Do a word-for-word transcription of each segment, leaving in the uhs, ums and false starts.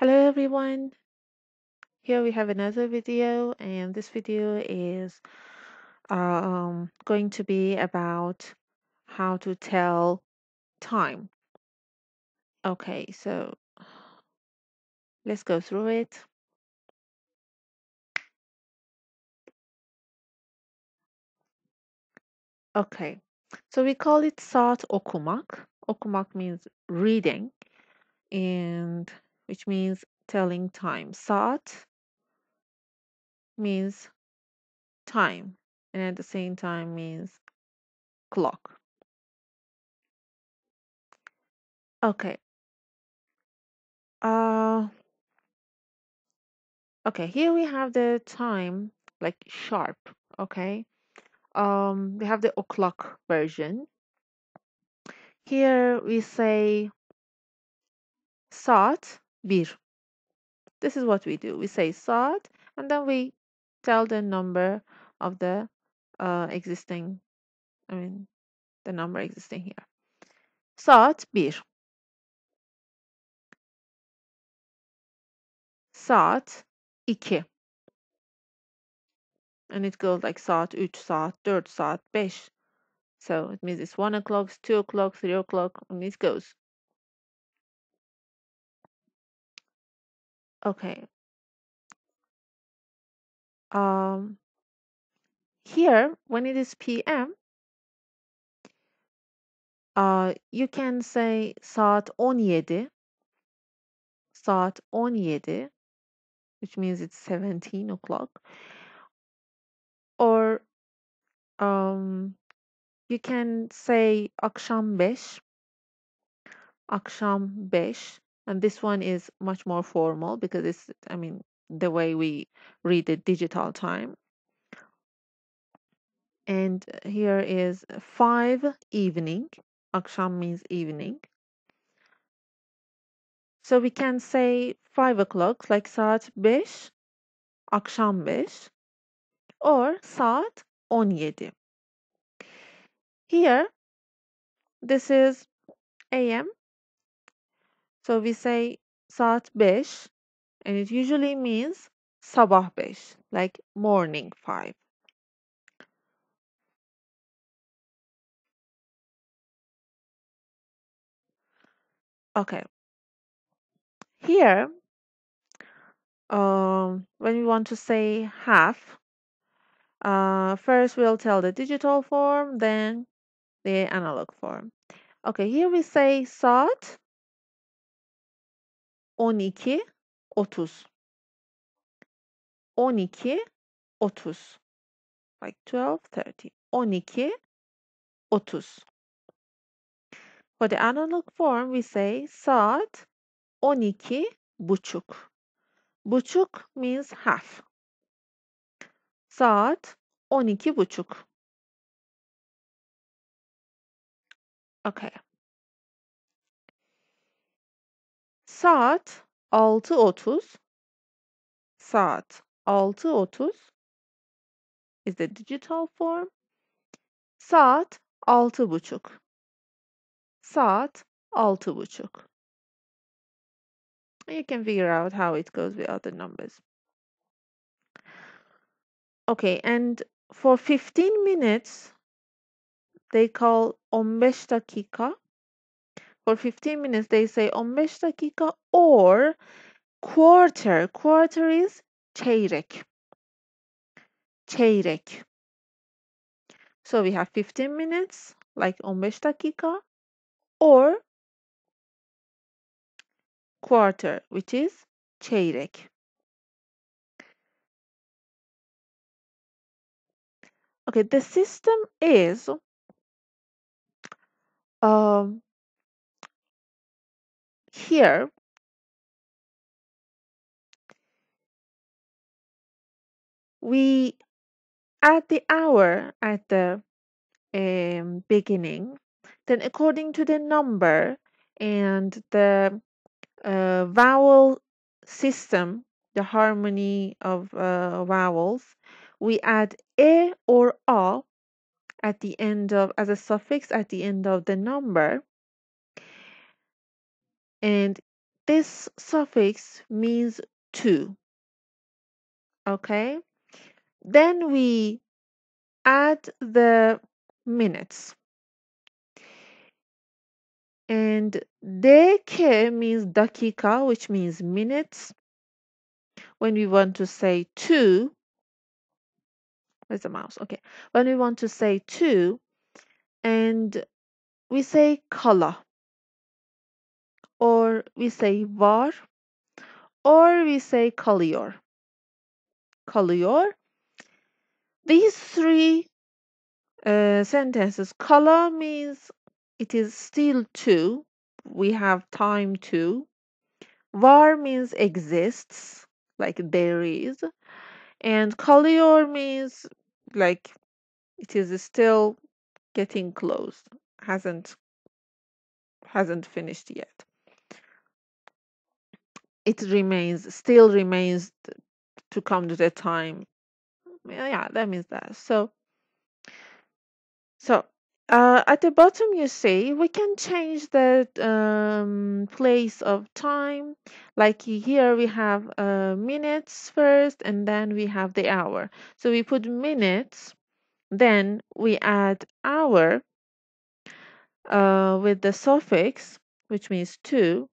Hello everyone, here we have another video, and this video is um, going to be about how to tell time. Okay, so let's go through it. Okay, so we call it saat okumak. Okumak means reading, and which means telling time. Saat means time, and at the same time means clock. Okay. Uh, okay, here we have the time, like sharp, okay? Um, we have the o'clock version. Here we say saat bir. This is what we do. We say saat, and then we tell the number of the uh, existing, I mean, the number existing here. Saat bir. Saat iki. And it goes like saat üç, saat dört, saat beş. So it means it's one o'clock, two o'clock, three o'clock, and it goes. Okay. Um, here, when it is P M, uh, you can say saat on yedi, saat on yedi, which means it's seventeen o'clock. Or um, you can say akşam beş, akşam beş, and this one is much more formal because it's, I mean, the way we read the digital time. And here is five evening. Akşam means evening. So we can say five o'clock, like saat beş, akşam beş, or saat on yedi. Here, this is A M. So we say saat beş, and it usually means sabah beş, like morning five. Okay. Here, um, when we want to say half, uh, first we'll tell the digital form, then the analog form. Okay, here we say saat on iki otuz. on iki otuz. Like twelve thirty. on iki otuz. For the analog form, we say saat on iki buçuk. Buçuk means half. Saat on iki buçuk. Okay. Saat altı otuz. Saat altı otuz is the digital form. Saat altı buçuk. Saat altı buçuk. You can figure out how it goes with other numbers. Okay, and for fifteen minutes, they call on beş dakika. For fifteen minutes, they say on beş dakika or quarter. Quarter is çeyrek. Çeyrek. So we have fifteen minutes, like on beş dakika, or quarter, which is çeyrek. Okay, the system is um, here. We add the hour at the um, beginning, then according to the number and the Uh, vowel system, the harmony of uh, vowels, we add e or a at the end of, as a suffix at the end of the number, and This suffix means to. Okay, then we add the minutes, and deke means dakika, which means minutes. When we want to say two, where's the mouse? Okay, when we want to say two, and we say color, or we say var, or we say kalıyor. Kalıyor. These three uh, sentences. Kala means it is still to. We have time to. Var means exists, like there is. And kalıyor means like it is still getting close. Hasn't hasn't finished yet. It remains, still remains to come to the time. Yeah, that means that. So, so uh, at the bottom you see we can change the um, place of time. Like here we have uh, minutes first, and then we have the hour. So we put minutes, then we add hour uh, with the suffix, which means to.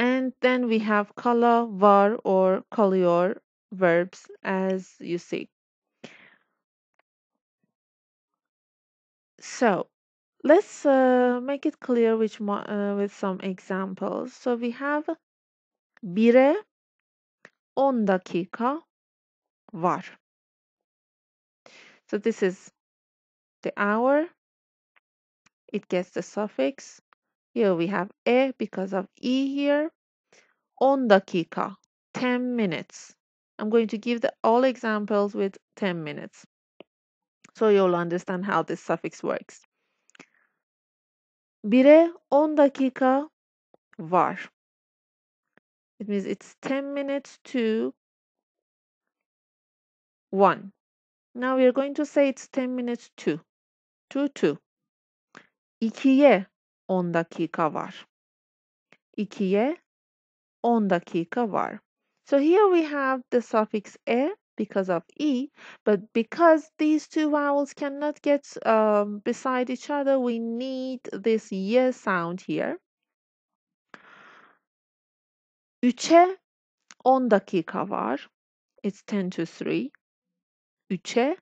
And then we have kala, var, or kalıyor verbs, as you see. So let's uh, make it clear which uh, with some examples. So we have bire, on dakika var. So this is the hour. It gets the suffix. Here we have e because of e here. on dakika, ten minutes. I'm going to give the all examples with ten minutes, so you'll understand how this suffix works. Bire on dakika var. It means it's ten minutes to one. Now we are going to say it's ten minutes to. To two. İkiye on dakika var. İkiye on dakika var. So here we have the suffix e because of e, but because these two vowels cannot get um, beside each other, we need this ye sound here. Üçe on dakika var. It's ten to three. Üçe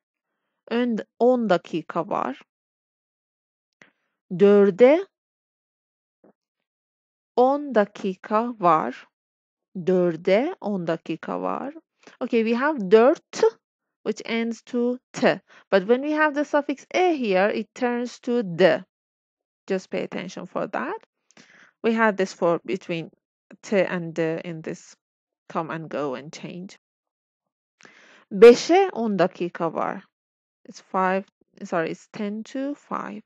and on dakika var. Dörde on dakika var. Dörde on dakika var. Okay, we have dört, which ends to t. But when we have the suffix e here, it turns to d. Just pay attention for that. We had this for between t and d in this come and go and change. Beşe on dakika var. It's five. Sorry, it's ten to five.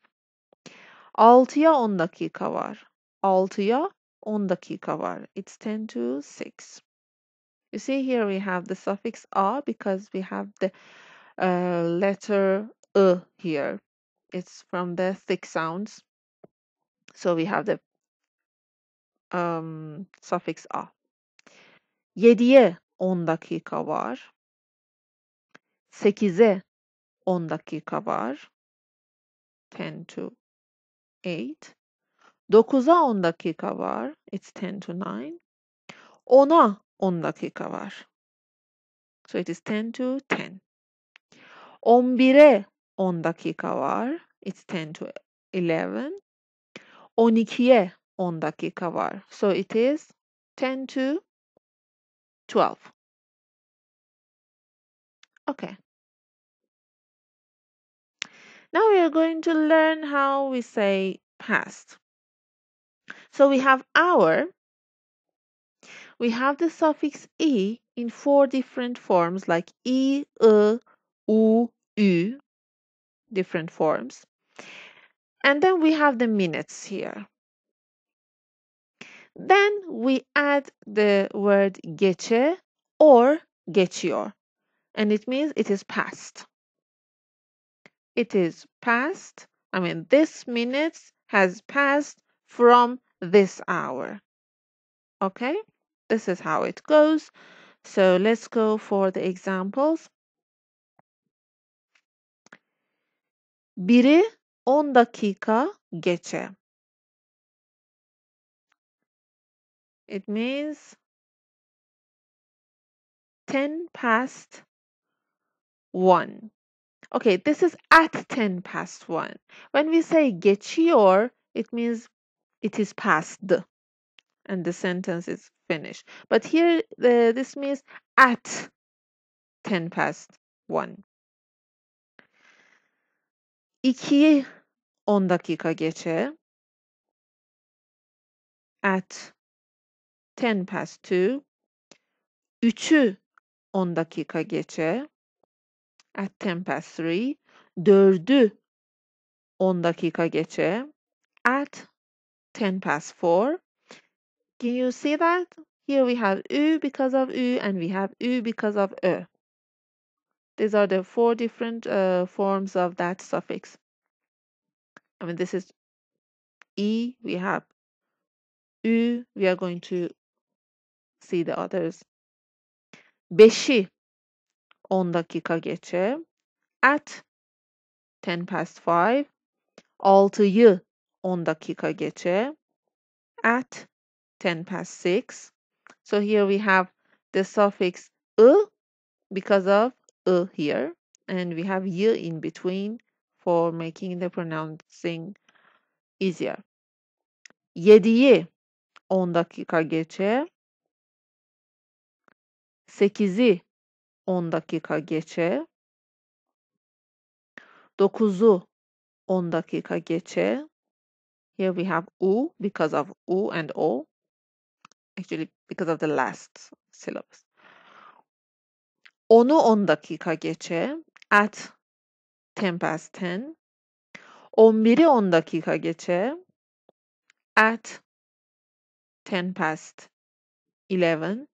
Altıya on dakika var. Altıya on dakika var. It's ten to six. You see here we have the suffix a because we have the uh, letter e here. It's from the thick sounds. So we have the um, suffix a. Yediye on dakika var. Sekize on dakika var. ten to eight. Dokuza on dakika var. It's ten to nine. Ona on dakika var. So it is ten to ten. On bire on dakika var. It's ten to eleven. On ikiye on dakika var. So it is ten to twelve. Okay. Now we are going to learn how we say past. So we have hour. We have the suffix e in four different forms, like i, e, u, ü, different forms. And then we have the minutes here. Then we add the word geçe or geçiyor, and it means it is past. It is past. I mean, this minutes has passed from this hour. Okay, this is how it goes. So let's go for the examples. Biri on dakika geçe. It means ten past one. Okay, this is at ten past one. When we say geçiyor, it means it is past and the sentence is finished. But here, uh, this means at ten past one. İkiyi on dakika geçe. At ten past two. Üçü on dakika geçe. At ten past three. Dördü on dakika geçe. At ten past four. Can you see that? Here we have ü because of ü and we have ü because of ö. These are the four different uh, forms of that suffix. I mean, this is e, we have ü, we are going to see the others. Beşi on dakika geçe. At ten past five. Altıyı on dakika geçe. At ten past six. So here we have the suffix ı because of ı here, and we have y in between for making the pronouncing easier. yediyi on dakika geçe. sekizi on dakika geçe. dokuzu on dakika geçe. Here we have u because of u and o. Actually, because of the last syllabus. Onu on dakika geçe. At ten past ten. on biri on dakika geçe. At ten past eleven.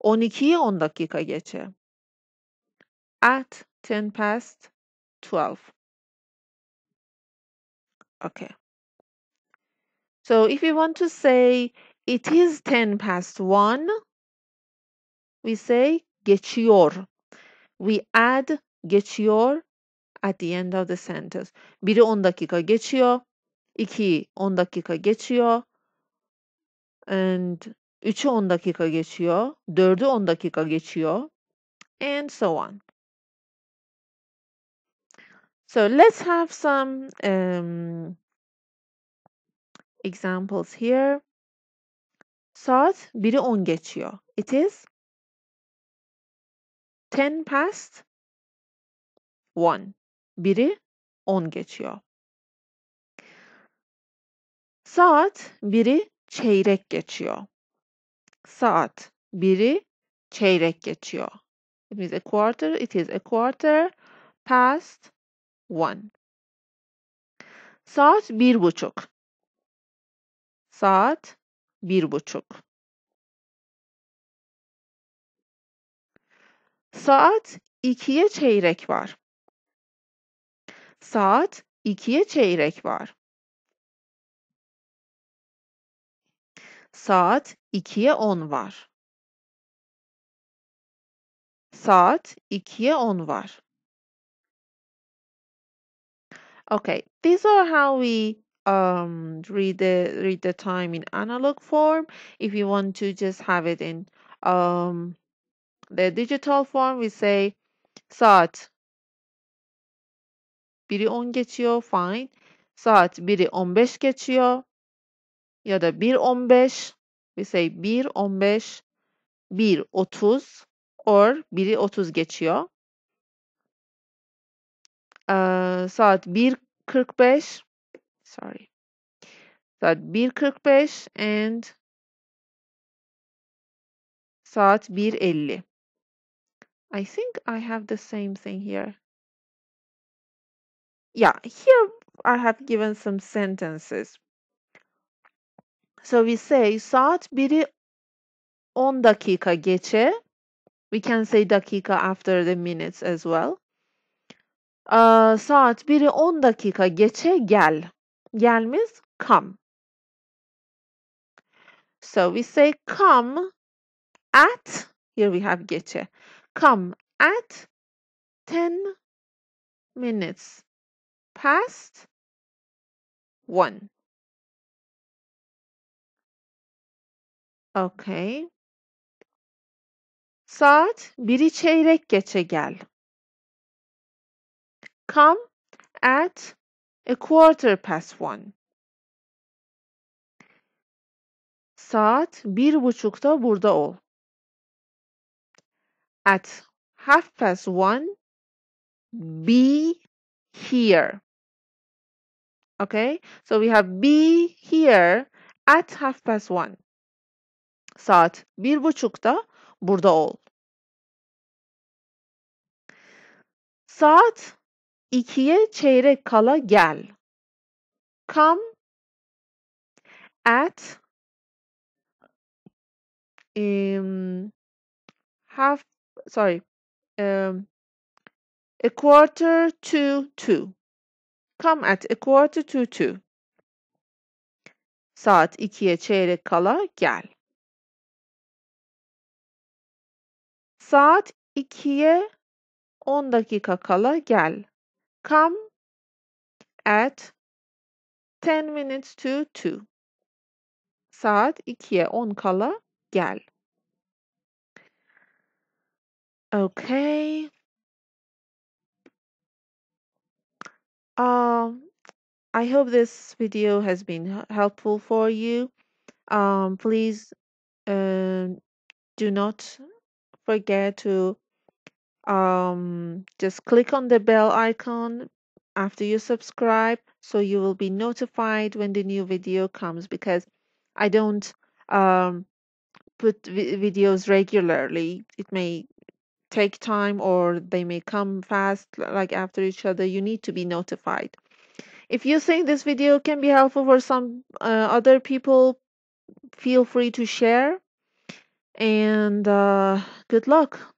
on ikiyi on dakika geçe. At ten past twelve. Okay. So if you want to say it is ten past one, we say geçiyor. We add geçiyor at the end of the sentence. Biri on dakika geçiyor. İki on dakika geçiyor. And üçü on dakika geçiyor. Dördü on dakika geçiyor. And so on. So let's have some um, examples here. Saat biri on geçiyor. It is ten past one. Biri on geçiyor. Saat biri çeyrek geçiyor. Saat biri çeyrek geçiyor. It means a quarter. It is a quarter past one. Saat bir buçuk. Saat bir buçuk. Saat ikiye çeyrek var. Saat ikiye çeyrek var. Saat ikiye on var. Saat ikiye on var. Okay, these are how we um read the read the time in analog form. If you want to just have it in um the digital form, we say saat biri on geçiyor, fine. Saat biri on beş geçiyor. Ya da bir on beş. We say bir on beş, bir otuz, or biri otuz geçiyor. Uh, saat bir kırk beş. Sorry. Saat bir kırk beş and saat bir elli. I think I have the same thing here. Yeah, here I have given some sentences. So we say saat biri on dakika geçe. We can say dakika after the minutes as well. Uh, saat biri on dakika geçe gel. Gel means come. So we say come at, here we have geçe, come at ten minutes past one. Okay. Saat biri çeyrek geçe gel. Come at a quarter past one. Saat bir buçukta burada ol. At half past one, be here. Okay, so we have be here at half past one. Saat bir buçukta burada ol. Saat ikiye çeyrek kala gel. Come at um, half, sorry, um, a quarter to two. Come at a quarter to two. Saat ikiye çeyrek kala gel. Saat ikiye on dakika kala gel. Come at ten minutes to two. Saat ikiye on kala gel. Okay. Um, I hope this video has been helpful for you. Um, please uh, do not forget to um, just click on the bell icon after you subscribe, so you will be notified when the new video comes, because I don't um, put vi videos regularly. It may take time, or they may come fast like after each other. You need to be notified. If you think this video can be helpful for some uh, other people, feel free to share, and uh, good luck.